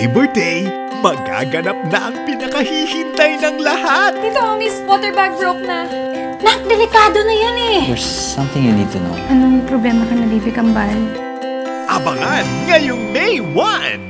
Labor Day, magaganap na ang pinakahihintay ng lahat! Tito, Miss, water bag broke na. Nak, delikado na yan eh! There's something you need to know. Anong problema ka na, Baby Kambal? Abangan ngayong May 1!